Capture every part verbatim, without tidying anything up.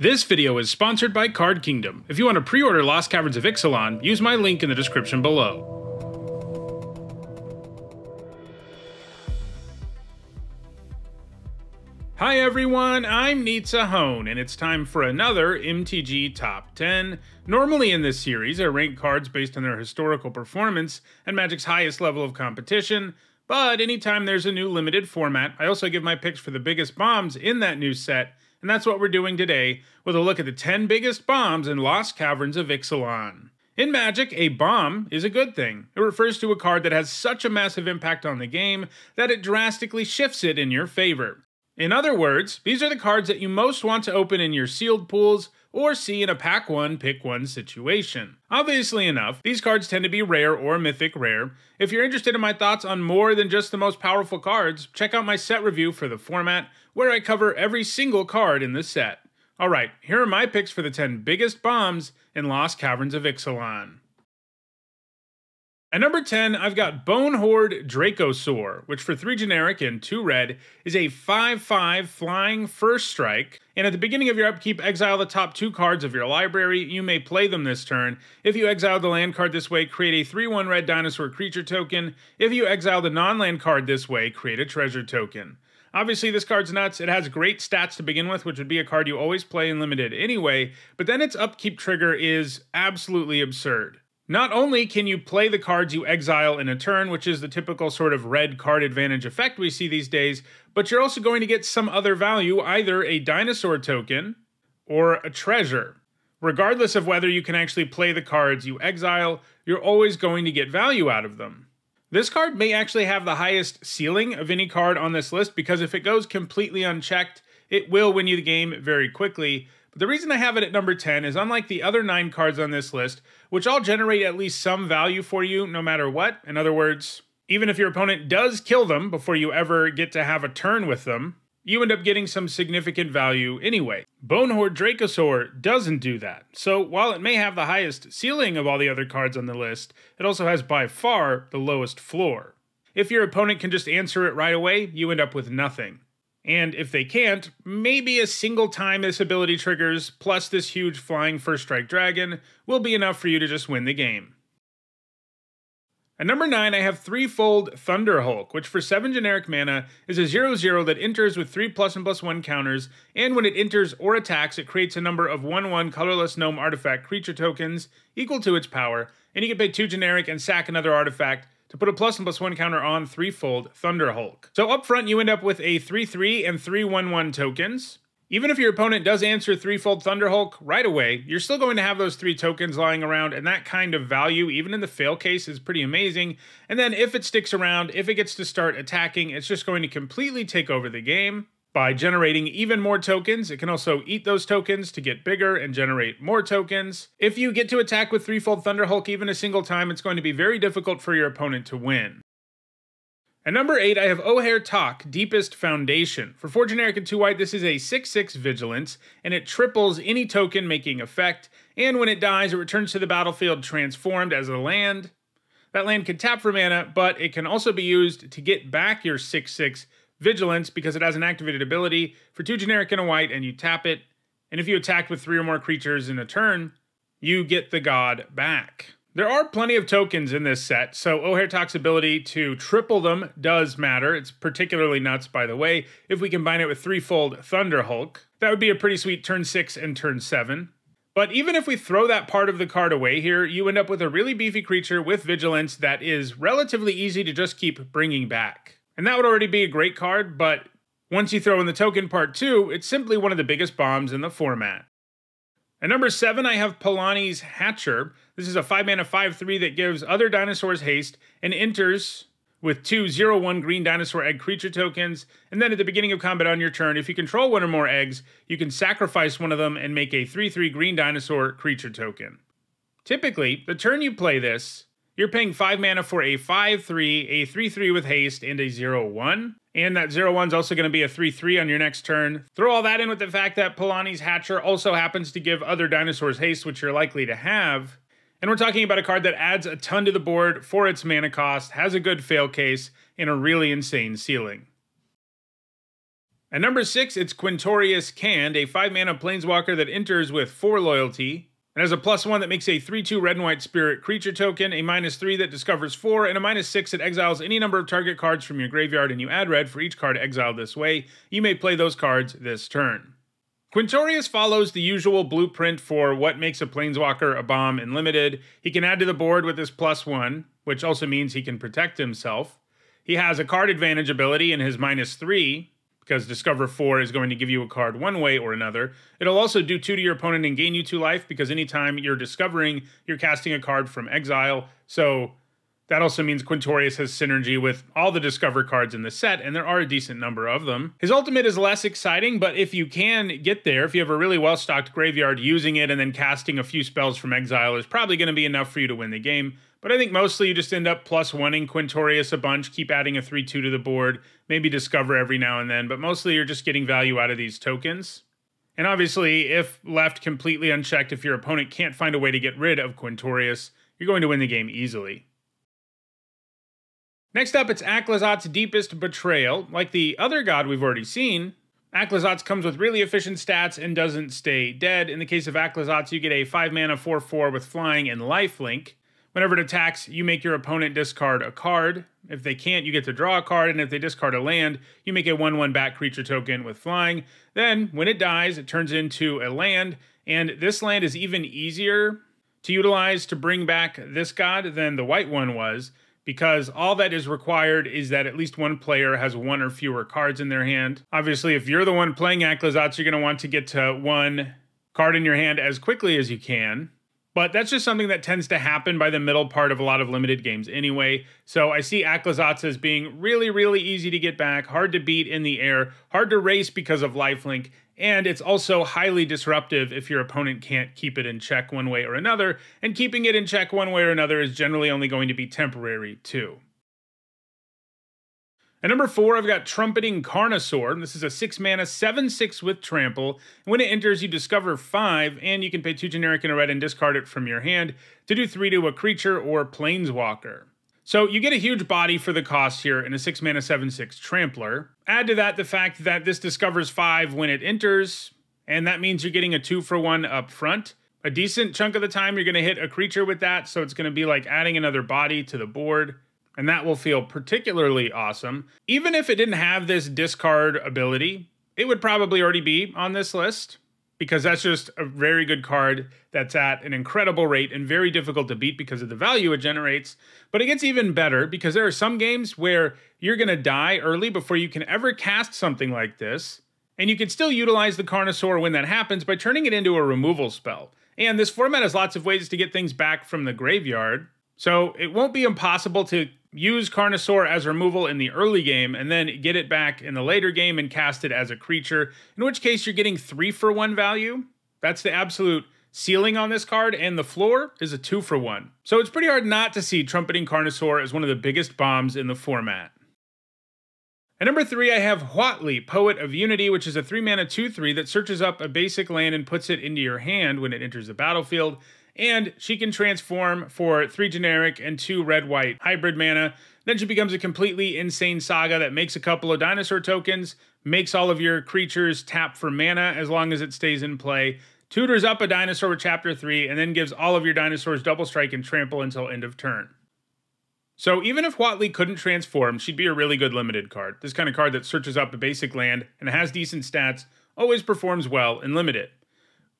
This video is sponsored by Card Kingdom. If you want to pre-order Lost Caverns of Ixalan, use my link in the description below. Hi everyone, I'm Nizzahon, and it's time for another M T G Top ten. Normally in this series, I rank cards based on their historical performance and Magic's highest level of competition, but anytime there's a new limited format, I also give my picks for the biggest bombs in that new set, and that's what we're doing today, with a look at the ten biggest bombs in Lost Caverns of Ixalan. In Magic, a bomb is a good thing. It refers to a card that has such a massive impact on the game that it drastically shifts it in your favor. In other words, these are the cards that you most want to open in your sealed pools or see in a pack one, pick one situation. Obviously enough, these cards tend to be rare or mythic rare. If you're interested in my thoughts on more than just the most powerful cards, check out my set review for the format, where I cover every single card in the set. Alright, here are my picks for the ten biggest bombs in Lost Caverns of Ixalan. At number ten, I've got Bonehoard Dracosaur, which for three generic and two red is a five five flying first strike, and at the beginning of your upkeep, exile the top two cards of your library. You may play them this turn. If you exile the land card this way, create a three one red dinosaur creature token. If you exile the non-land card this way, create a treasure token. Obviously, this card's nuts. It has great stats to begin with, which would be a card you always play in Limited anyway, but then its upkeep trigger is absolutely absurd. Not only can you play the cards you exile in a turn, which is the typical sort of red card advantage effect we see these days, but you're also going to get some other value, either a dinosaur token or a treasure. Regardless of whether you can actually play the cards you exile, you're always going to get value out of them. This card may actually have the highest ceiling of any card on this list, because if it goes completely unchecked, it will win you the game very quickly. But the reason I have it at number ten is, unlike the other nine cards on this list, which all generate at least some value for you no matter what, in other words, even if your opponent does kill them before you ever get to have a turn with them, you end up getting some significant value anyway. Bonehoard Dracosaur doesn't do that, so while it may have the highest ceiling of all the other cards on the list, it also has by far the lowest floor. If your opponent can just answer it right away, you end up with nothing. And if they can't, maybe a single time this ability triggers, plus this huge flying first strike dragon, will be enough for you to just win the game. At number nine, I have Threefold Thunderhulk, which for seven generic mana is a zero zero that enters with three plus and plus one counters, and when it enters or attacks, it creates a number of one one colorless gnome artifact creature tokens equal to its power, and you can pay two generic and sack another artifact to put a plus and plus one counter on Threefold Thunderhulk. So up front, you end up with a three three and three one one tokens. Even if your opponent does answer Threefold Thunderhulk right away, you're still going to have those three tokens lying around, and that kind of value, even in the fail case, is pretty amazing. And then if it sticks around, if it gets to start attacking, it's just going to completely take over the game by generating even more tokens. It can also eat those tokens to get bigger and generate more tokens. If you get to attack with Threefold Thunderhulk even a single time, it's going to be very difficult for your opponent to win. At number eight, I have Ojer Taq, Deepest Foundation. For four generic and two white, this is a six six Vigilance, and it triples any token making effect, and when it dies, it returns to the battlefield transformed as a land. That land can tap for mana, but it can also be used to get back your six six Vigilance, because it has an activated ability for two generic and a white, and you tap it, and if you attacked with three or more creatures in a turn, you get the god back. There are plenty of tokens in this set, so Ojer Taq's ability to triple them does matter. It's particularly nuts, by the way, if we combine it with Threefold Thunderhulk. That would be a pretty sweet turn six and turn seven. But even if we throw that part of the card away here, you end up with a really beefy creature with Vigilance that is relatively easy to just keep bringing back. And that would already be a great card, but once you throw in the token part too, it's simply one of the biggest bombs in the format. At number seven, I have Palani's Hatcher. This is a five mana five three that gives other dinosaurs haste and enters with two zero one green dinosaur egg creature tokens, and then at the beginning of combat on your turn, if you control one or more eggs, you can sacrifice one of them and make a three three green dinosaur creature token. Typically, the turn you play this, you're paying five mana for a five three, a three three with haste, and a zero one. And that zero one's also going to be a three three on your next turn. Throw all that in with the fact that Palani's Hatcher also happens to give other dinosaurs haste, which you're likely to have. And we're talking about a card that adds a ton to the board for its mana cost, has a good fail case, and a really insane ceiling. At number six, it's Quintorius Kand, a five mana planeswalker that enters with four loyalty, and has a plus one that makes a three two red and white spirit creature token, a minus three that discovers four, and a minus six that exiles any number of target cards from your graveyard, and you add red for each card exiled this way. You may play those cards this turn. Quintorius follows the usual blueprint for what makes a planeswalker a bomb in Limited. He can add to the board with his plus one, which also means he can protect himself. He has a card advantage ability in his minus three, because Discover four is going to give you a card one way or another. It'll also do two to your opponent and gain you two life, because anytime you're discovering, you're casting a card from exile. So that also means Quintorius has synergy with all the Discover cards in the set, and there are a decent number of them. His ultimate is less exciting, but if you can get there, if you have a really well-stocked graveyard, using it and then casting a few spells from exile is probably going to be enough for you to win the game. But I think mostly you just end up plus one-ing Quintorius a bunch, keep adding a three two to the board, maybe Discover every now and then, but mostly you're just getting value out of these tokens. And obviously, if left completely unchecked, if your opponent can't find a way to get rid of Quintorius, you're going to win the game easily. Next up, it's Aclazotz Deepest Betrayal. Like the other god we've already seen, Aclazotz comes with really efficient stats and doesn't stay dead. In the case of Aclazotz, you get a five mana four four with flying and lifelink. Whenever it attacks, you make your opponent discard a card. If they can't, you get to draw a card, and if they discard a land, you make a one one back creature token with flying. Then, when it dies, it turns into a land, and this land is even easier to utilize to bring back this god than the white one was, because all that is required is that at least one player has one or fewer cards in their hand. Obviously, if you're the one playing Aclazotz, you're going to want to get to one card in your hand as quickly as you can. But that's just something that tends to happen by the middle part of a lot of Limited games anyway. So I see Aclazotz as being really, really easy to get back, hard to beat in the air, hard to race because of lifelink, and it's also highly disruptive if your opponent can't keep it in check one way or another, and keeping it in check one way or another is generally only going to be temporary too. At number four, I've got Trumpeting Carnosaur. This is a six mana, seven six with Trample. And when it enters, you discover five, and you can pay two generic and a red and discard it from your hand to do three to a creature or planeswalker. So you get a huge body for the cost here in a six mana, seven six Trampler. Add to that the fact that this discovers five when it enters, and that means you're getting a two for one up front. A decent chunk of the time, you're going to hit a creature with that, so it's going to be like adding another body to the board. And that will feel particularly awesome. Even if it didn't have this discard ability, it would probably already be on this list, because that's just a very good card that's at an incredible rate and very difficult to beat because of the value it generates. But it gets even better, because there are some games where you're going to die early before you can ever cast something like this, and you can still utilize the Carnosaur when that happens by turning it into a removal spell. And this format has lots of ways to get things back from the graveyard, so it won't be impossible to use Carnosaur as removal in the early game and then get it back in the later game and cast it as a creature, in which case you're getting three for one value. That's the absolute ceiling on this card, and the floor is a two for one. So it's pretty hard not to see Trumpeting Carnosaur as one of the biggest bombs in the format. At number three, I have Huatli, Poet of Unity, which is a three mana two three that searches up a basic land and puts it into your hand when it enters the battlefield. And she can transform for three generic and two red-white hybrid mana. Then she becomes a completely insane saga that makes a couple of dinosaur tokens, makes all of your creatures tap for mana as long as it stays in play, tutors up a dinosaur with chapter three, and then gives all of your dinosaurs double strike and trample until end of turn. So even if Huatli couldn't transform, she'd be a really good Limited card. This kind of card that searches up a basic land and has decent stats, always performs well in Limited.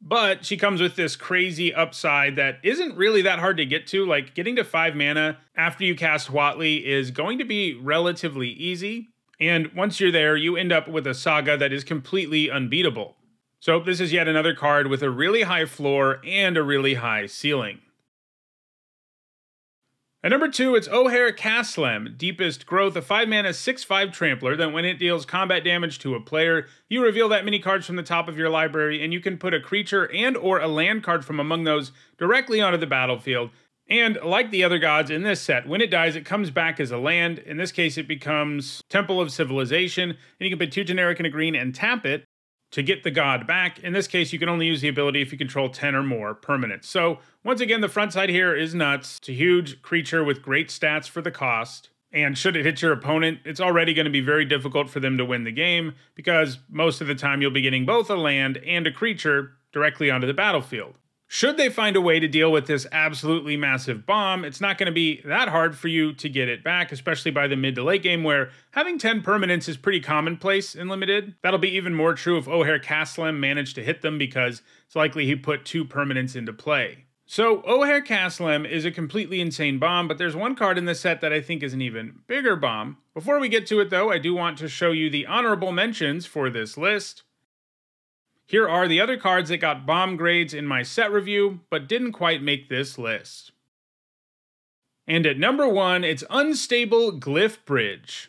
But she comes with this crazy upside that isn't really that hard to get to. Like, getting to five mana after you cast Huatli is going to be relatively easy. And once you're there, you end up with a saga that is completely unbeatable. So this is yet another card with a really high floor and a really high ceiling. At number two, it's Ojer Kaslem, Deepest Growth, a five mana six five Trampler that when it deals combat damage to a player, you reveal that many cards from the top of your library, and you can put a creature and or a land card from among those directly onto the battlefield. And like the other gods in this set, when it dies, it comes back as a land. In this case, it becomes Temple of Civilization, and you can put two generic and a green and tap it to get the god back. In this case, you can only use the ability if you control ten or more permanents. So once again, the front side here is nuts. It's a huge creature with great stats for the cost. And should it hit your opponent, it's already going to be very difficult for them to win the game, because most of the time you'll be getting both a land and a creature directly onto the battlefield. Should they find a way to deal with this absolutely massive bomb, it's not going to be that hard for you to get it back, especially by the mid to late game, where having ten permanents is pretty commonplace in Limited. That'll be even more true if Ojer Kaslem managed to hit them, because it's likely he put two permanents into play. So Ojer Kaslem is a completely insane bomb, but there's one card in this set that I think is an even bigger bomb. Before we get to it though, I do want to show you the honorable mentions for this list. Here are the other cards that got bomb grades in my set review, but didn't quite make this list. And at number one, it's Unstable Glyphbridge.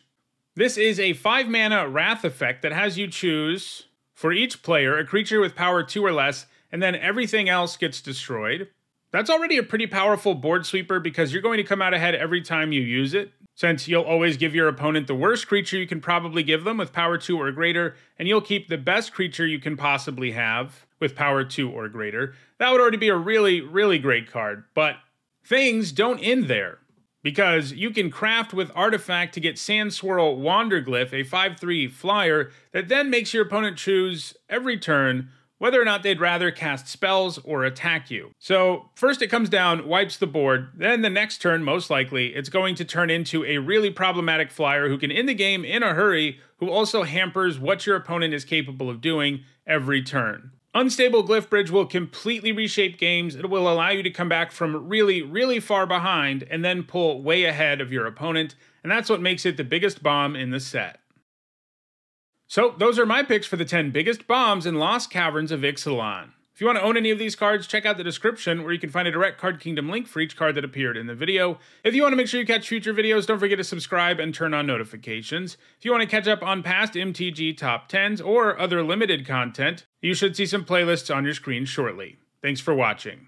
This is a five mana wrath effect that has you choose, for each player, a creature with power two or less, and then everything else gets destroyed. That's already a pretty powerful board sweeper, because you're going to come out ahead every time you use it, since you'll always give your opponent the worst creature you can probably give them with power two or greater, and you'll keep the best creature you can possibly have with power two or greater. That would already be a really, really great card, but things don't end there, because you can craft with Artifact to get Sandswirl Wanderglyph, a five three flyer that then makes your opponent choose every turn whether or not they'd rather cast spells or attack you. So first it comes down, wipes the board, then the next turn, most likely, it's going to turn into a really problematic flyer who can end the game in a hurry, who also hampers what your opponent is capable of doing every turn. Unstable Glyphbridge will completely reshape games. It will allow you to come back from really, really far behind and then pull way ahead of your opponent, and that's what makes it the biggest bomb in the set. So those are my picks for the ten biggest bombs in Lost Caverns of Ixalan. If you want to own any of these cards, check out the description where you can find a direct Card Kingdom link for each card that appeared in the video. If you want to make sure you catch future videos, don't forget to subscribe and turn on notifications. If you want to catch up on past M T G Top tens or other limited content, you should see some playlists on your screen shortly. Thanks for watching.